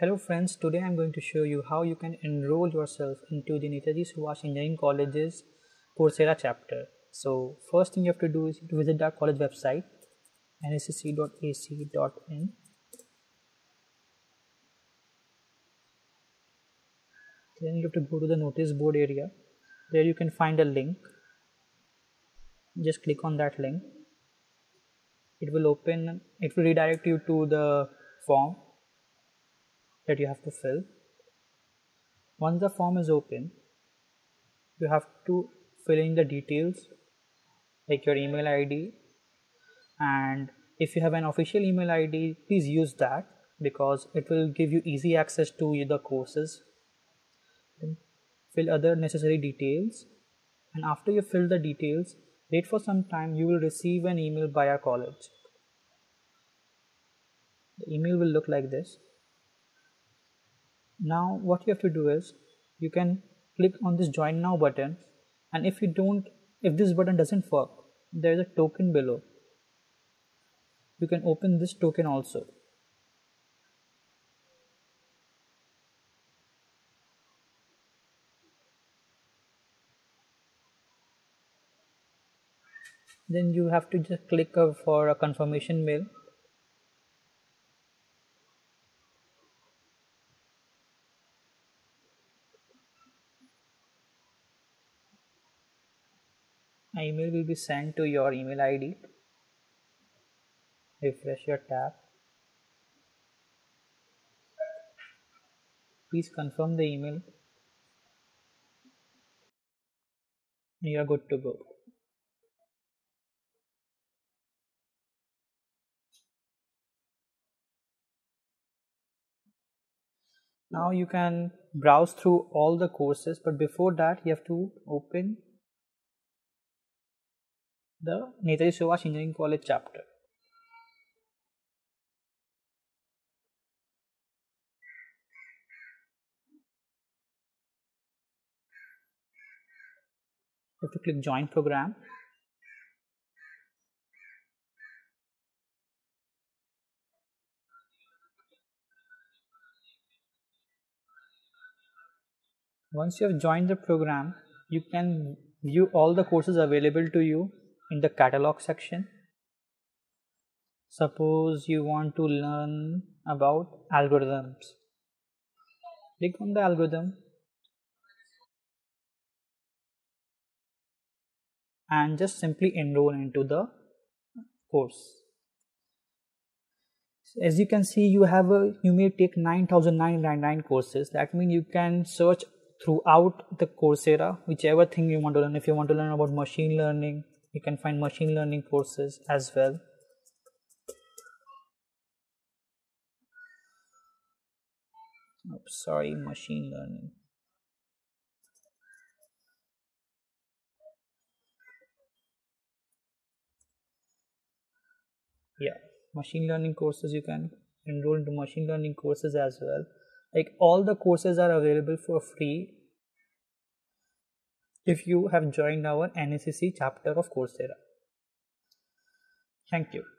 Hello friends, today I am going to show you how you can enroll yourself into the Netaji Subhash Engineering College's Coursera chapter. So first thing you have to do is to visit the college website nsec.ac.in. Then you have to go to the notice board area. There you can find a link. Just click on that link. It will redirect you to the form that you have to fill. Once the form is open, you have to fill in the details like your email ID, and if you have an official email ID, please use that because it will give you easy access to the courses. Then fill other necessary details, and after you fill the details, wait for some time. You will receive an email by our college. The email will look like this. Now what you have to do is you can click on this join now button, and if this button doesn't work, there is a token below. You can open this token also. Then you have to just click for a confirmation mail. An email will be sent to your email ID. Refresh your tab. Please confirm the email. You are good to go. Now you can browse through all the courses, but before that you have to open the Netaji Subhash Engineering College chapter. You have to click join program. Once you have joined the program, you can view all the courses available to you in the catalog section. Suppose you want to learn about algorithms. Click on the algorithm and just simply enroll into the course. As you can see, you may take 9,999 courses. That means you can search throughout the Coursera, whichever thing you want to learn. If you want to learn about machine learning, you can find machine learning courses as well. Oops, sorry, machine learning. Yeah, machine learning courses. You can enroll into machine learning courses as well. Like, all the courses are available for free if you have joined our NSEC chapter of Coursera. Thank you.